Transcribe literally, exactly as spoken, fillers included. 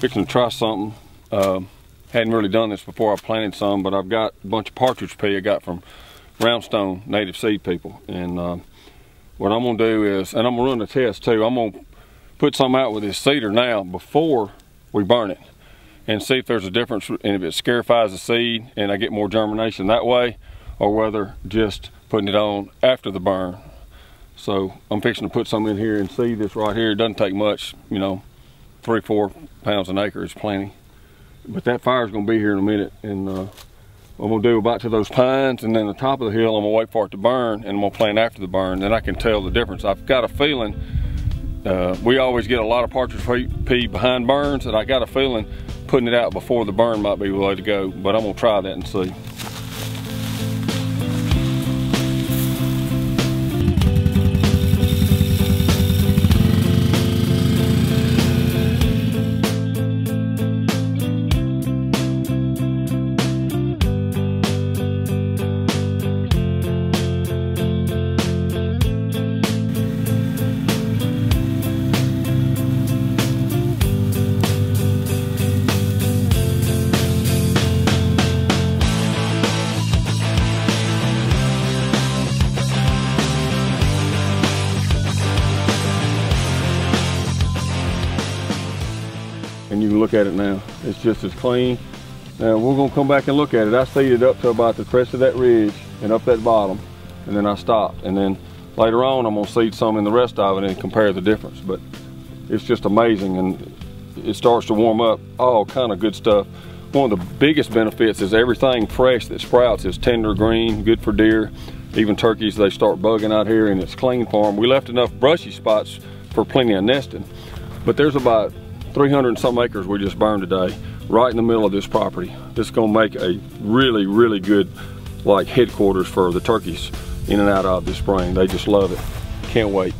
Fixing to try something. Uh, hadn't really done this before. I planted some, but I've got a bunch of partridge pea I got from Roundstone Native Seed people. And uh, what I'm gonna do is, and I'm gonna run a test too. I'm gonna put some out with this seeder now before we burn it and see if there's a difference, and if it scarifies the seed and I get more germination that way, or whether just putting it on after the burn. So I'm fixing to put some in here and seed this right here. It doesn't take much, you know. Three, four pounds an acre is plenty. But that fire's gonna be here in a minute, and uh, I'm gonna do about to those pines, and then the top of the hill, I'm gonna wait for it to burn, and I'm gonna plant after the burn, then I can tell the difference. I've got a feeling, uh, we always get a lot of partridge pea behind burns, and I got a feeling putting it out before the burn might be the way to go, but I'm gonna try that and see. And you can look at it now. It's just as clean. Now we're gonna come back and look at it. I seeded up to about the crest of that ridge and up that bottom, and then I stopped. And then later on, I'm gonna seed some in the rest of it and compare the difference. But it's just amazing, and it starts to warm up, all kind of good stuff. One of the biggest benefits is everything fresh that sprouts is tender green, good for deer. Even turkeys, they start bugging out here, and it's clean for them. We left enough brushy spots for plenty of nesting, but there's about three hundred and some acres we just burned today, right in the middle of this property. This is gonna make a really, really good like headquarters for the turkeys in and out of this spring. They just love it. Can't wait.